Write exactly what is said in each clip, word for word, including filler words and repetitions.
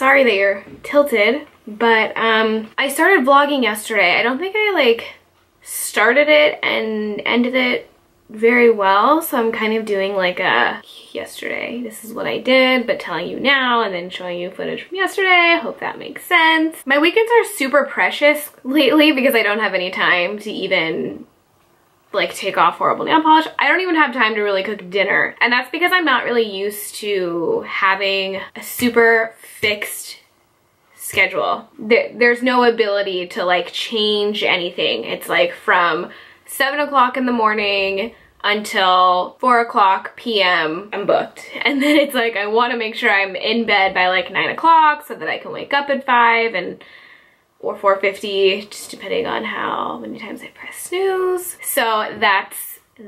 Sorry that you're tilted, but um, I started vlogging yesterday. I don't think I like started it and ended it very well, so I'm kind of doing like a yesterday, this is what I did, but telling you now and then showing you footage from yesterday. I hope that makes sense. My weekends are super precious lately because I don't have any time to even like take off horrible nail polish. I don't even have time to really cook dinner. And that's because I'm not really used to having a super fixed schedule. There, there's no ability to like change anything. It's like from seven o'clock in the morning until four o'clock P M I'm booked. And then it's like I want to make sure I'm in bed by like nine o'clock so that I can wake up at five and or four fifty, just depending on how many times I press snooze. So that's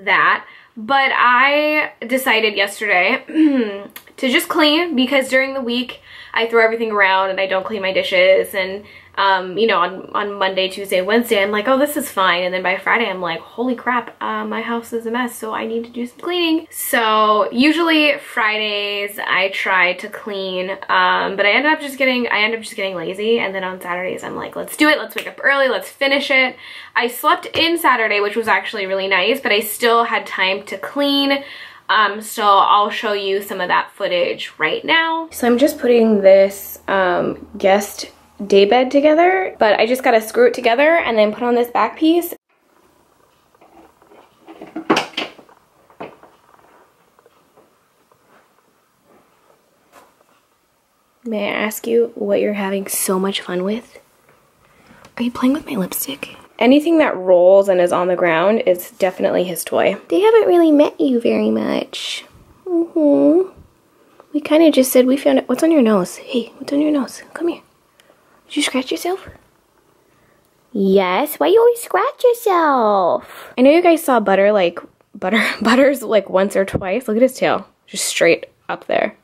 that. But I decided yesterday to just clean, because during the week I throw everything around and I don't clean my dishes, and um, you know, on, on Monday, Tuesday, Wednesday, I'm like, oh, this is fine. And then by Friday, I'm like, holy crap, uh, my house is a mess, so I need to do some cleaning. So usually Fridays I try to clean, um, but I ended up just getting, I ended up just getting lazy. And then on Saturdays, I'm like, let's do it. Let's wake up early. Let's finish it. I slept in Saturday, which was actually really nice, but I still had time to clean. Um, so I'll show you some of that footage right now. So I'm just putting this um, guest daybed together, but I just gotta screw it together and then put on this back piece. May I ask you what you're having so much fun with? Are you playing with my lipstick? Anything that rolls and is on the ground is definitely his toy. They haven't really met you very much. Mm-hmm. We kind of just said we found it. What's on your nose? Hey, what's on your nose? Come here. Did you scratch yourself? Yes. Why you always scratch yourself? I know you guys saw Butter like butter butters like once or twice. Look at his tail, just straight up there.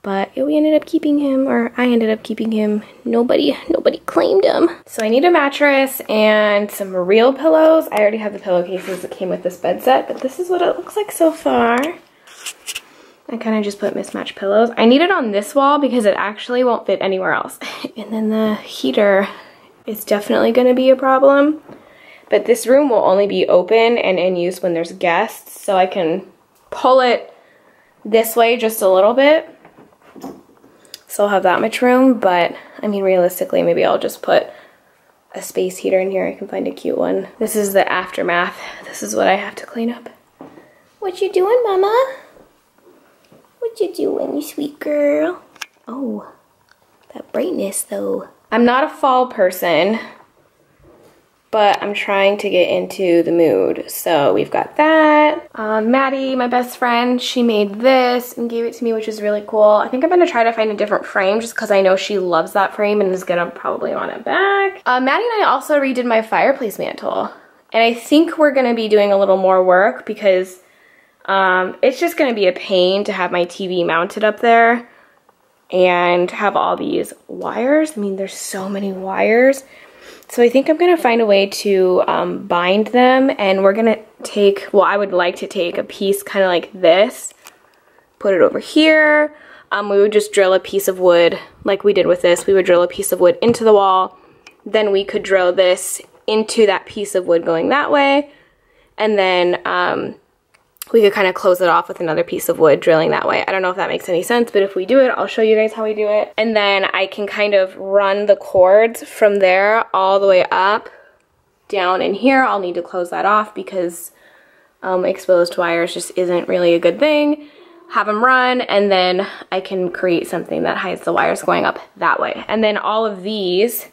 But we ended up keeping him, or I ended up keeping him. Nobody, nobody claimed him. So I need a mattress and some real pillows. I already have the pillowcases that came with this bed set, but this is what it looks like so far. I kind of just put mismatched pillows. I need it on this wall because it actually won't fit anywhere else. And then the heater is definitely going to be a problem. But this room will only be open and in use when there's guests. So I can pull it this way just a little bit. So I'll have that much room. But I mean, realistically, maybe I'll just put a space heater in here. I can find a cute one. This is the aftermath. This is what I have to clean up. What you doing, Mama? What you doing, you sweet girl? Oh, that brightness though. I'm not a fall person, but I'm trying to get into the mood. So we've got that. Um, Maddie, my best friend, she made this and gave it to me, which is really cool. I think I'm gonna try to find a different frame just because I know she loves that frame and is gonna probably want it back. Uh, Maddie and I also redid my fireplace mantle. And I think we're gonna be doing a little more work because Um, it's just gonna be a pain to have my T V mounted up there and have all these wires. I mean, there's so many wires. So I think I'm gonna find a way to um, bind them, and we're gonna take, well, I would like to take a piece kind of like this, put it over here. Um, we would just drill a piece of wood like we did with this. We would drill a piece of wood into the wall. Then we could drill this into that piece of wood going that way. And then, um, we could kind of close it off with another piece of wood drilling that way. I don't know if that makes any sense, but if we do it, I'll show you guys how we do it. And then I can kind of run the cords from there all the way up, down in here. I'll need to close that off because um, exposed wires just isn't really a good thing. Have them run, and then I can create something that hides the wires going up that way. And then all of these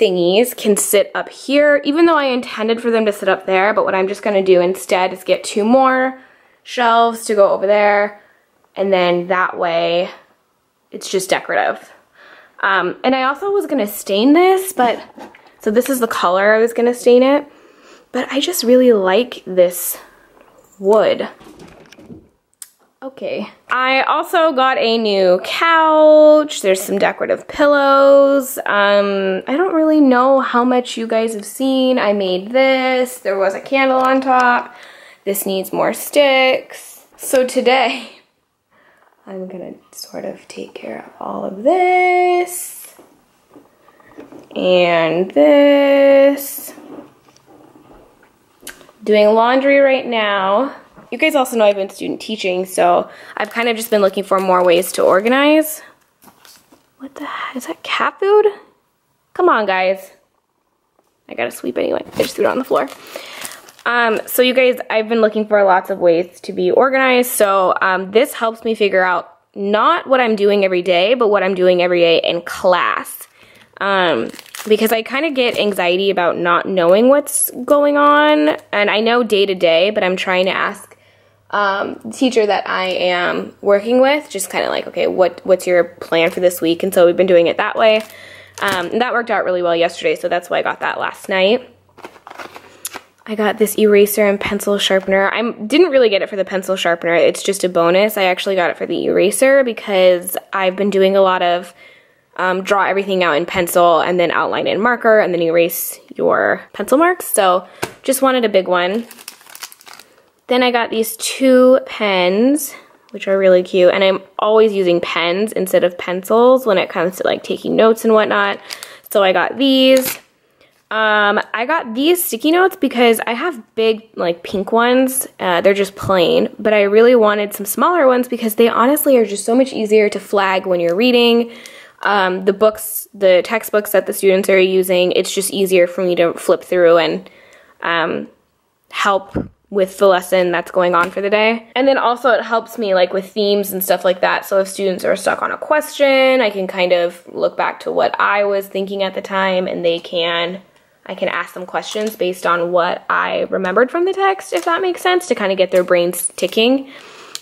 thingies can sit up here, even though I intended for them to sit up there, but what I'm just gonna do instead is get two more shelves to go over there, and then that way it's just decorative. Um, and I also was gonna stain this, but, so this is the color I was gonna stain it, but I just really like this wood. Okay, I also got a new couch. There's some decorative pillows. Um, I don't really know how much you guys have seen. I made this. There was a candle on top. This needs more sticks. So today, I'm gonna sort of take care of all of this and this. Doing laundry right now. You guys also know I've been student teaching, so I've kind of just been looking for more ways to organize. What the heck? Is that cat food? Come on, guys. I gotta sweep anyway. I just threw it on the floor. Um, so you guys, I've been looking for lots of ways to be organized, so um, this helps me figure out not what I'm doing every day, but what I'm doing every day in class. Um, because I kind of get anxiety about not knowing what's going on, and I know day to day, but I'm trying to ask um, the teacher that I am working with, just kind of like, okay, what what's your plan for this week? And so we've been doing it that way. Um, and that worked out really well yesterday, so that's why I got that last night. I got this eraser and pencil sharpener. I didn't really get it for the pencil sharpener. It's just a bonus. I actually got it for the eraser because I've been doing a lot of um, draw everything out in pencil and then outline in marker and then erase your pencil marks. So just wanted a big one. Then I got these two pens, which are really cute, and I'm always using pens instead of pencils when it comes to like taking notes and whatnot. So I got these. Um, I got these sticky notes because I have big like pink ones, uh, they're just plain, but I really wanted some smaller ones because they honestly are just so much easier to flag when you're reading. Um, the books, the textbooks that the students are using, it's just easier for me to flip through and um, help with the lesson that's going on for the day. And then also it helps me like with themes and stuff like that. So if students are stuck on a question, I can kind of look back to what I was thinking at the time, and they can, I can ask them questions based on what I remembered from the text, if that makes sense, to kind of get their brains ticking.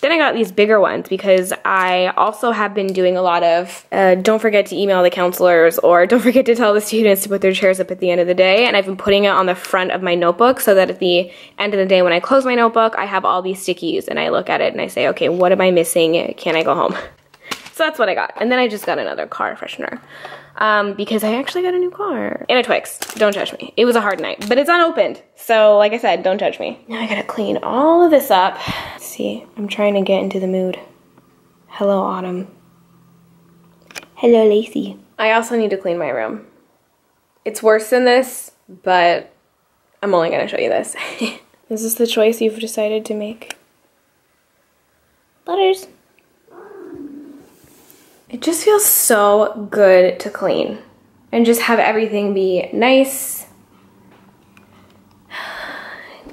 Then I got these bigger ones because I also have been doing a lot of uh, don't forget to email the counselors, or don't forget to tell the students to put their chairs up at the end of the day. And I've been putting it on the front of my notebook so that at the end of the day when I close my notebook, I have all these stickies and I look at it and I say, okay, what am I missing? Can I go home? So that's what I got. And then I just got another car freshener um, because I actually got a new car. And a Twix. Don't judge me. It was a hard night, but it's unopened. So like I said, don't judge me. Now I gotta clean all of this up. Let's see, I'm trying to get into the mood. Hello, Autumn. Hello, Lacey. I also need to clean my room. It's worse than this, but I'm only gonna show you this. Is this the choice you've decided to make? Letters. It just feels so good to clean and just have everything be nice.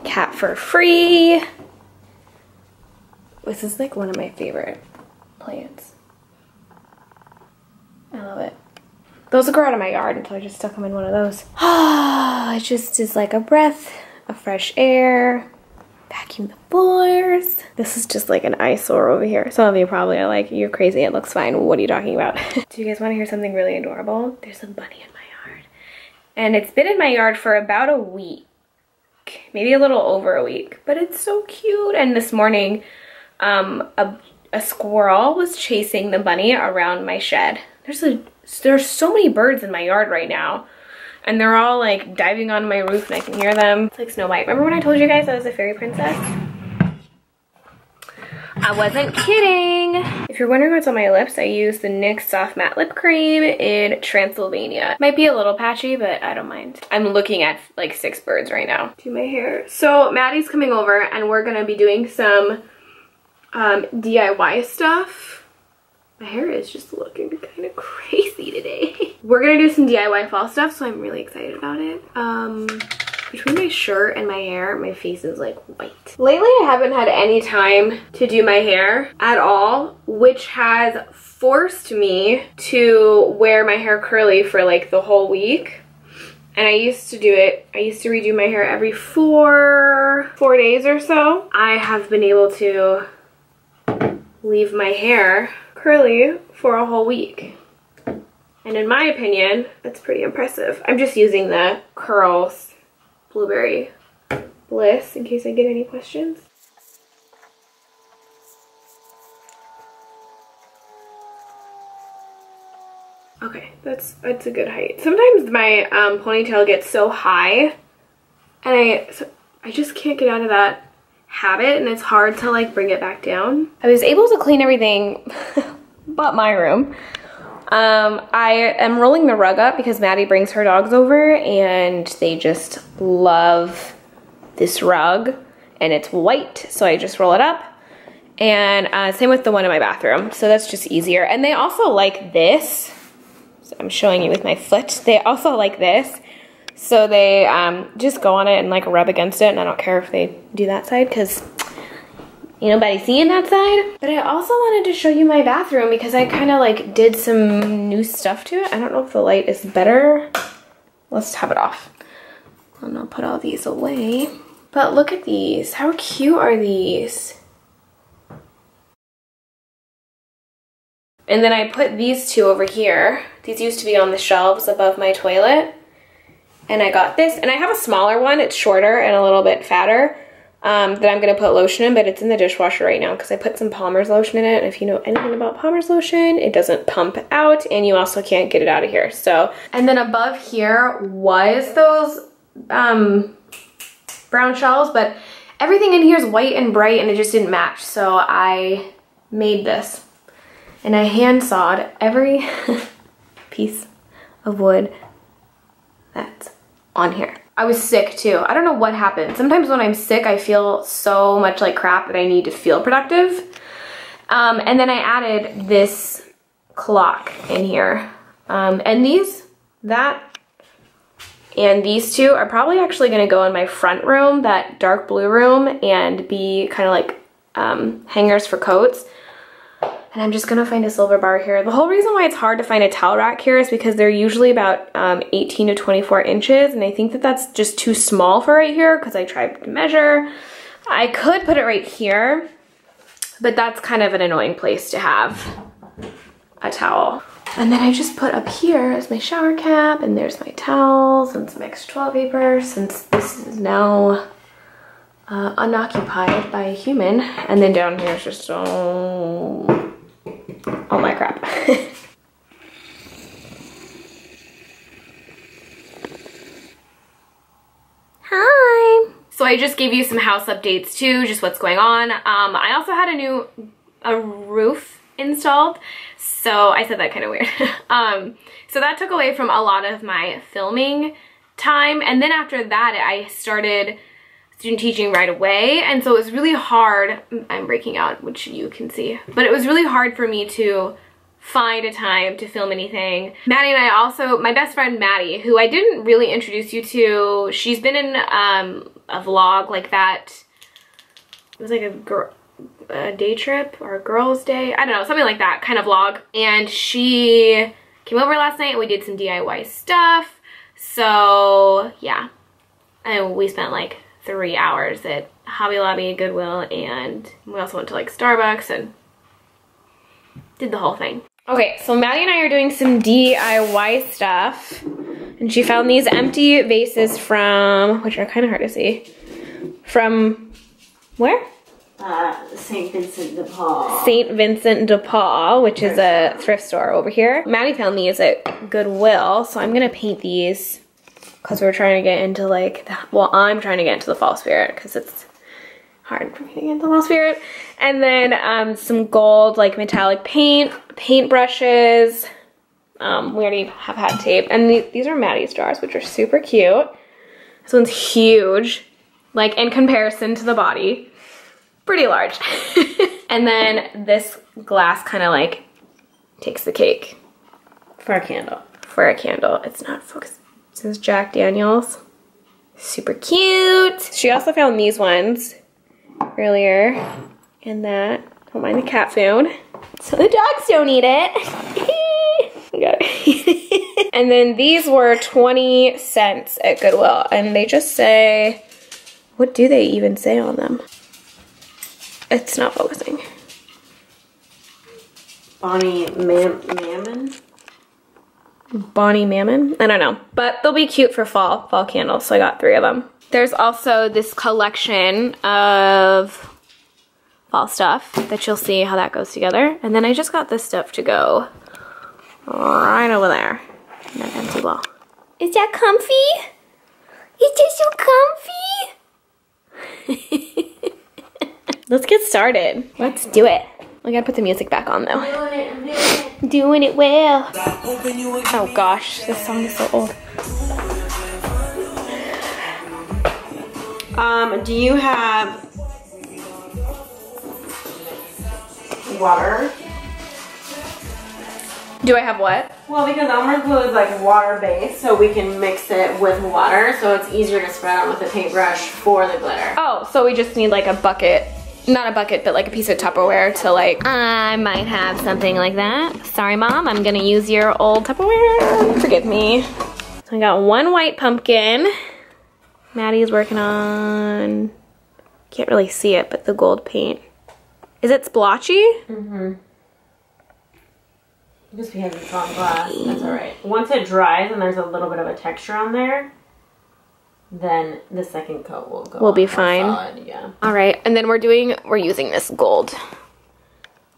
Cat for free. This is like one of my favorite plants. I love it. Those will grow out of my yard until I just stuck them in one of those. Oh, it just is like a breath of fresh air. Vacuum the floors. This is just like an eyesore over here. Some of you probably are like, you're crazy, it looks fine, what are you talking about? Do you guys want to hear something really adorable? There's a bunny in my yard. And it's been in my yard for about a week. Maybe a little over a week. But it's so cute. And this morning, um, a, a squirrel was chasing the bunny around my shed. There's, a, there's so many birds in my yard right now. And they're all like diving on my roof and I can hear them. It's like Snow White. Remember when I told you guys I was a fairy princess? I wasn't kidding. If you're wondering what's on my lips, I use the NYX Soft Matte Lip Cream in Transylvania. Might be a little patchy, but I don't mind. I'm looking at like six birds right now. Do my hair. So Maddie's coming over and we're gonna be doing some um, D I Y stuff. My hair is just looking kind of crazy today. We're gonna do some D I Y fall stuff, so I'm really excited about it. Um, between my shirt and my hair, my face is like white. Lately, I haven't had any time to do my hair at all, which has forced me to wear my hair curly for like the whole week. And I used to do it, I used to redo my hair every four, four days or so. I have been able to leave my hair curly for a whole week, and in my opinion that's pretty impressive. I'm just using the Curls Blueberry Bliss in case I get any questions. Okay, that's that's a good height. Sometimes my um, ponytail gets so high and I, so I just can't get out of that habit and it's hard to like bring it back down. I was able to clean everything but my room. Um, I am rolling the rug up because Maddie brings her dogs over and they just love this rug and it's white, so I just roll it up. And uh, same with the one in my bathroom, so that's just easier. And they also like this. So I'm showing you with my foot. They also like this. So they um, just go on it and like rub against it, and I don't care if they do that side because ain't nobody seeing that side. But I also wanted to show you my bathroom because I kind of like did some new stuff to it. I don't know if the light is better. Let's have it off. And I'll put all these away. But look at these. How cute are these? And then I put these two over here. These used to be on the shelves above my toilet. And I got this, and I have a smaller one. It's shorter and a little bit fatter um, that I'm gonna put lotion in, but it's in the dishwasher right now because I put some Palmer's lotion in it. And if you know anything about Palmer's lotion, it doesn't pump out and you also can't get it out of here, so. And then above here was those um, brown shells, but everything in here is white and bright and it just didn't match. So I made this and I hand sawed every piece of wood that's on here. I was sick too. I don't know what happened. Sometimes when I'm sick, I feel so much like crap that I need to feel productive. Um, and then I added this clock in here. Um, and these, that, and these two are probably actually gonna go in my front room, that dark blue room, and be kind of like um, hangers for coats. And I'm just gonna find a silver bar here. The whole reason why it's hard to find a towel rack here is because they're usually about um, eighteen to twenty-four inches, and I think that that's just too small for right here because I tried to measure. I could put it right here, but that's kind of an annoying place to have a towel. And then I just put up here is my shower cap, and there's my towels and some extra toilet paper since this is now uh, unoccupied by a human. And then down here is just so... all my crap. Hi! So I just gave you some house updates too, just what's going on. Um, I also had a new a roof installed, so I said that kind of weird. um, so that took away from a lot of my filming time, and then after that I started student teaching right away, and so it was really hard. I'm breaking out, which you can see, but it was really hard for me to find a time to film anything. Maddie and I also, my best friend Maddie, who I didn't really introduce you to, she's been in um, a vlog like that. It was like a, gr a day trip or a girls day, I don't know, something like that kind of vlog. And she came over last night and we did some D I Y stuff. So yeah, and we spent like three hours at Hobby Lobby, Goodwill, and we also went to like Starbucks and did the whole thing. Okay, so Maddie and I are doing some D I Y stuff, and she found these empty vases from, which are kind of hard to see, from where? Uh, Saint Vincent de Paul. Saint Vincent de Paul, which is a thrift store over here. Maddie found these at Goodwill, so I'm gonna paint these. Because we're trying to get into like, the, well, I'm trying to get into the fall spirit because it's hard for me to get into the fall spirit. And then um, some gold, like metallic paint, paint brushes. Um, we already have had tape. And th these are Maddie's jars, which are super cute. This one's huge, like in comparison to the body, pretty large. And then this glass kind of like takes the cake. For a candle. For a candle. It's not focused. This is Jack Daniels. Super cute. She also found these ones earlier. And that. Don't mind the cat food. So the dogs don't eat it. Got it. And then these were twenty cents at Goodwill. And they just say, what do they even say on them? It's not focusing. Bonnie Mam Mammon? Bonnie Mammon? I don't know. But they'll be cute for fall, fall candles, so I got three of them. There's also this collection of fall stuff that you'll see how that goes together. And then I just got this stuff to go right over there. And that empty wall. Is that comfy? Is that so comfy? let's get started. Let's do it. I gotta put the music back on though. Doing it, doing it. Doing it well. Oh gosh, this song is so old. Um, do you have water? Do I have what? Well, because Elmer's glue is like water based, so we can mix it with water, so it's easier to spread out with a paintbrush for the glitter. Oh, so we just need like a bucket. Not a bucket, but like a piece of Tupperware to like... I might have something like that. Sorry, Mom, I'm gonna use your old Tupperware. Forgive me. So I got one white pumpkin. Maddie's working on... Can't really see it, but the gold paint. Is it splotchy? Mm-hmm. Just because it's on glass, that's all right. Once it dries and there's a little bit of a texture on there, then the second coat will go. We'll be fine. Solid, yeah. All right, and then we're doing, we're using this gold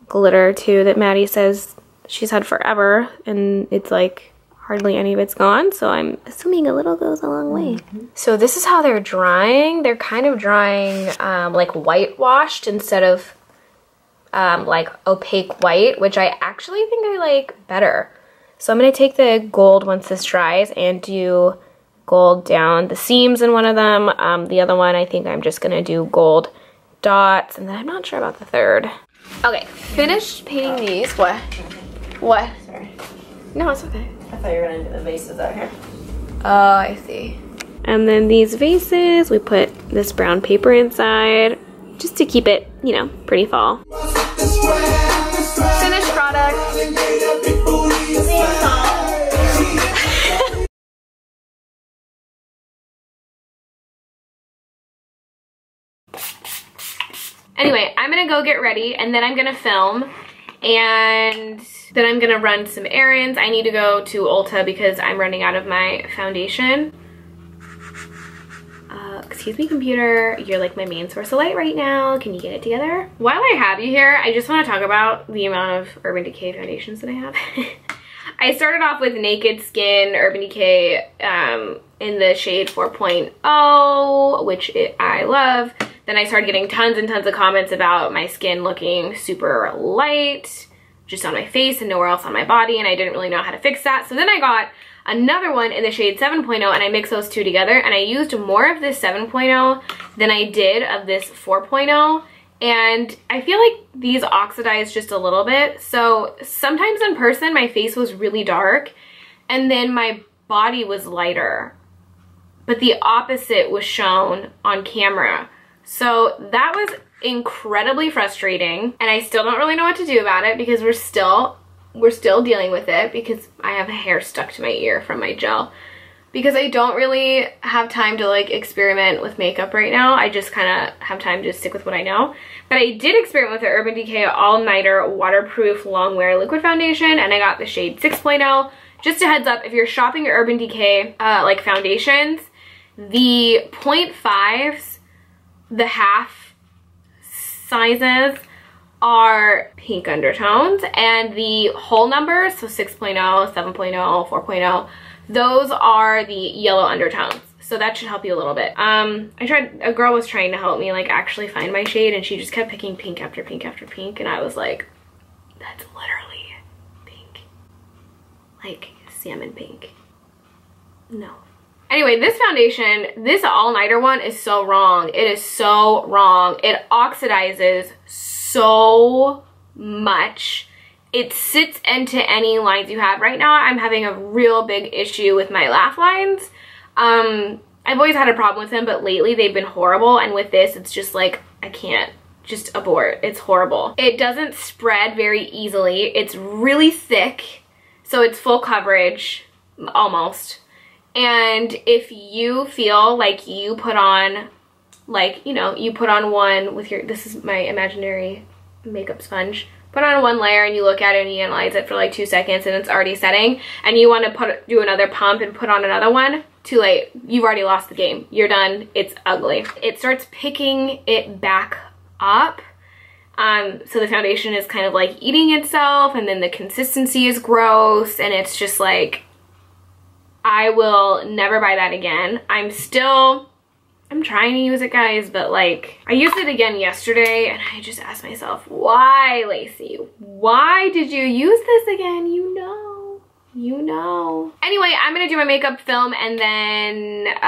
glitter too that Maddie says she's had forever, and it's like hardly any of it's gone. So I'm assuming a little goes a long way. Mm-hmm. So this is how they're drying. They're kind of drying um, like whitewashed instead of um, like opaque white, which I actually think I like better. So I'm gonna take the gold once this dries and do gold down the seams in one of them. Um, the other one, I think I'm just gonna do gold dots, and then I'm not sure about the third. Okay, finished painting these. What? What? Sorry. No, it's okay. I thought you were gonna do the vases out here. Oh, I see. And then these vases, we put this brown paper inside just to keep it, you know, pretty fall. Finished product. Anyway, I'm gonna go get ready, and then I'm gonna film, and then I'm gonna run some errands. I need to go to Ulta because I'm running out of my foundation. Uh, excuse me, computer. You're like my main source of light right now. Can you get it together? While I have you here, I just wanna talk about the amount of Urban Decay foundations that I have. I started off with Naked Skin Urban Decay um, in the shade four point oh, which it, I love. Then I started getting tons and tons of comments about my skin looking super light, just on my face and nowhere else on my body, and I didn't really know how to fix that. So then I got another one in the shade seven point oh, and I mixed those two together, and I used more of this seven point oh than I did of this four point oh, and I feel like these oxidized just a little bit. So sometimes in person, my face was really dark, and then my body was lighter, but the opposite was shown on camera. So that was incredibly frustrating, and I still don't really know what to do about it because we're still we're still dealing with it, because I have hair stuck to my ear from my gel, because I don't really have time to like experiment with makeup right now. I just kind of have time to stick with what I know. But I did experiment with the Urban Decay All Nighter Waterproof Longwear Liquid Foundation, and I got the shade six point oh. Just a heads up, if you're shopping your Urban Decay uh, like foundations, the point fives, the half sizes, are pink undertones, and the whole numbers, so six point oh, seven point oh, four point oh, those are the yellow undertones. So that should help you a little bit. Um, I tried, a girl was trying to help me like actually find my shade, and she just kept picking pink after pink after pink, and I was like, that's literally pink. Like salmon pink. No. Anyway, this foundation, this all-nighter one is so wrong. It is so wrong. It oxidizes so much. It sits into any lines you have. Right now, I'm having a real big issue with my laugh lines. Um, I've always had a problem with them, but lately they've been horrible. And with this, it's just like, I can't. Just abort. It's horrible. It doesn't spread very easily. It's really thick, so it's full coverage, almost. And if you feel like you put on, like, you know, you put on one with your, this is my imaginary makeup sponge, put on one layer and you look at it and you analyze it for like two seconds and it's already setting, and you want to put do another pump and put on another one, too late. You've already lost the game. You're done. It's ugly. It starts picking it back up. Um, so the foundation is kind of like eating itself, and then the consistency is gross, and it's just like, I will never buy that again. I'm still I'm trying to use it, guys, but like, I used it again yesterday and I just asked myself, why, Lacey? Why did you use this again? You know, you know. Anyway, I'm gonna do my makeup film and then uh,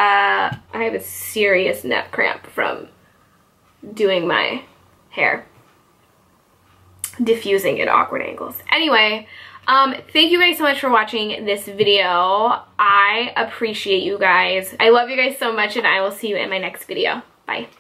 I have a serious neck cramp from doing my hair, diffusing at awkward angles. Anyway, um, thank you guys so much for watching this video. I appreciate you guys. I love you guys so much and I will see you in my next video. Bye.